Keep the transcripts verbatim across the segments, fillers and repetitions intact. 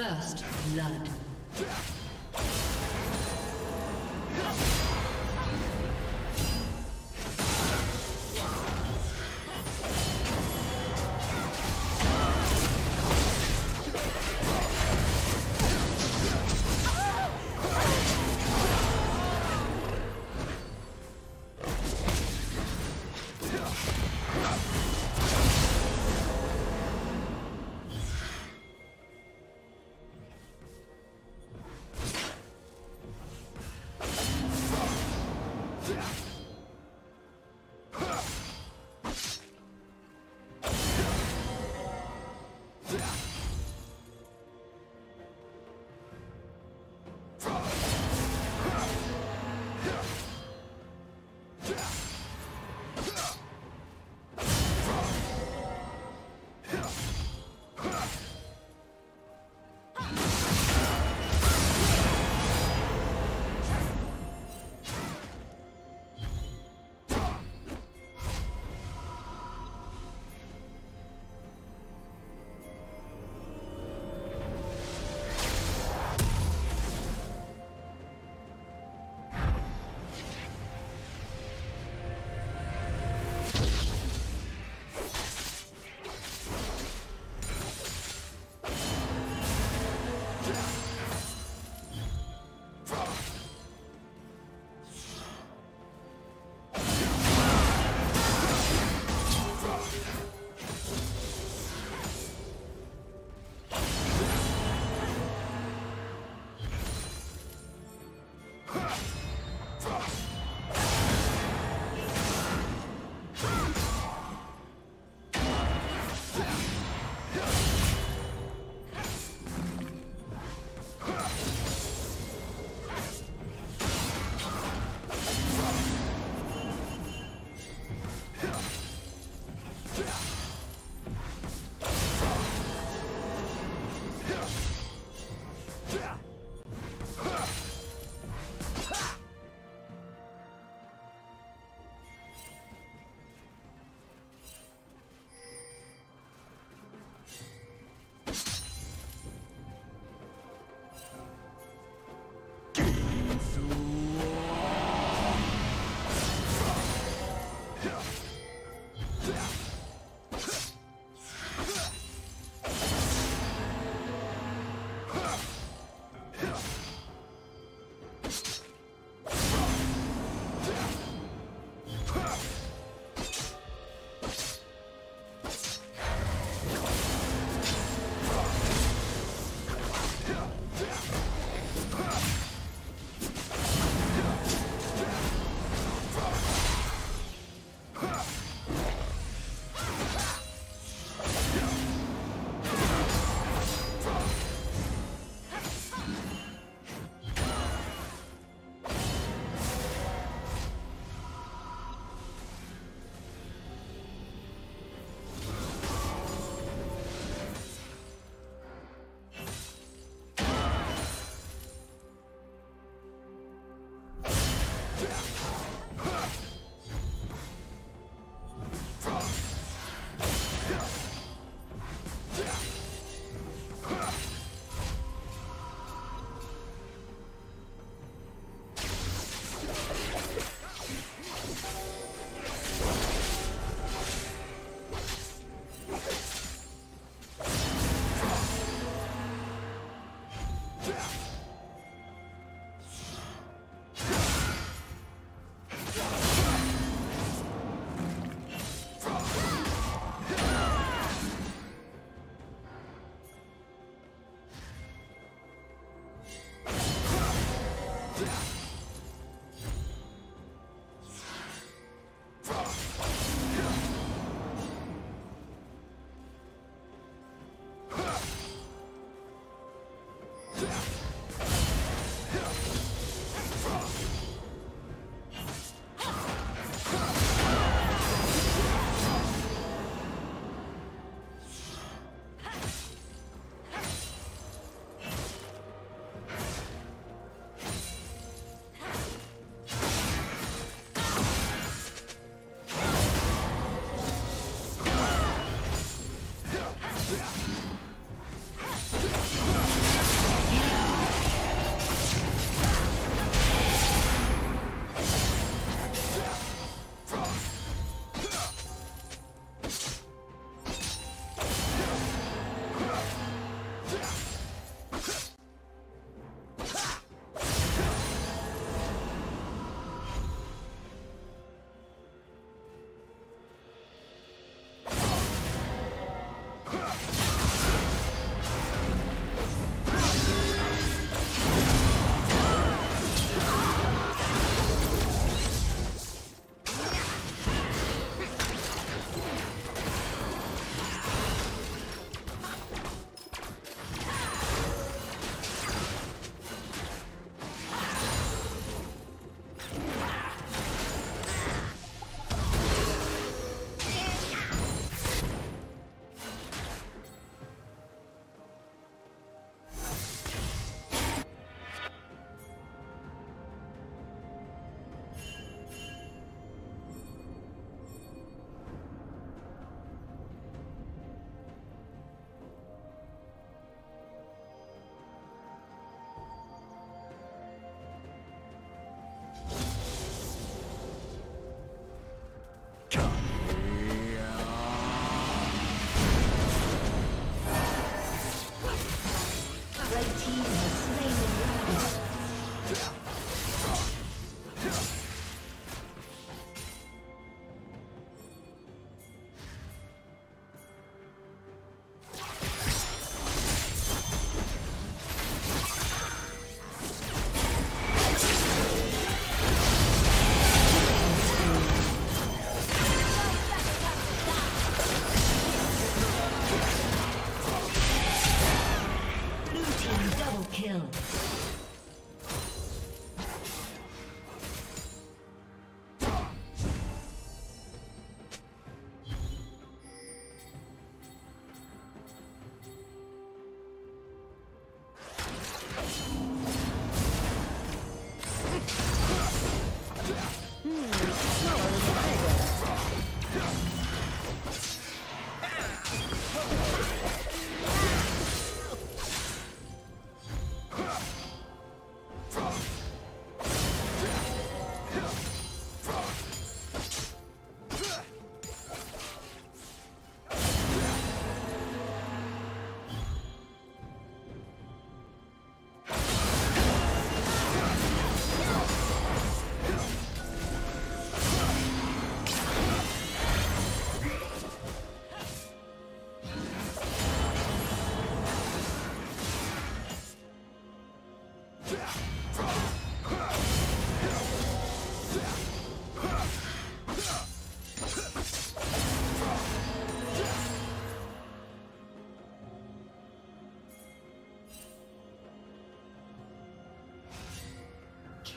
First blood.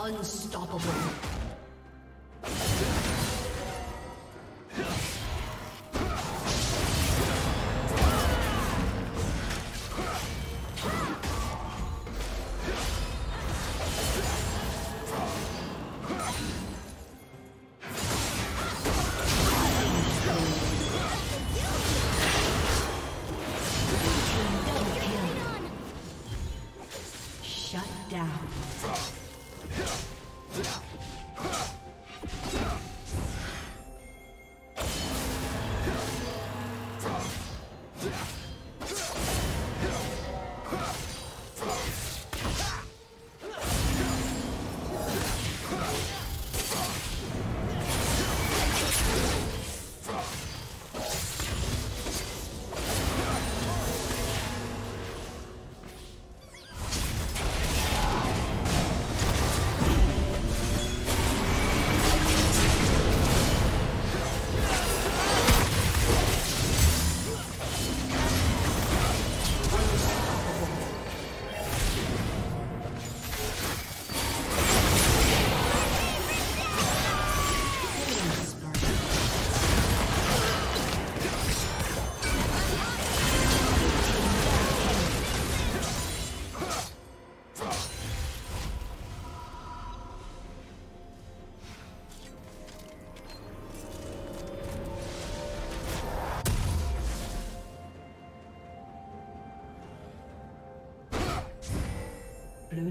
Unstoppable. Blue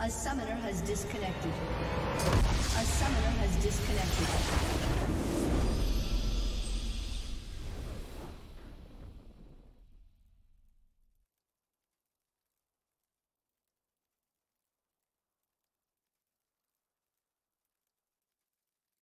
A summoner has disconnected. A summoner has disconnected.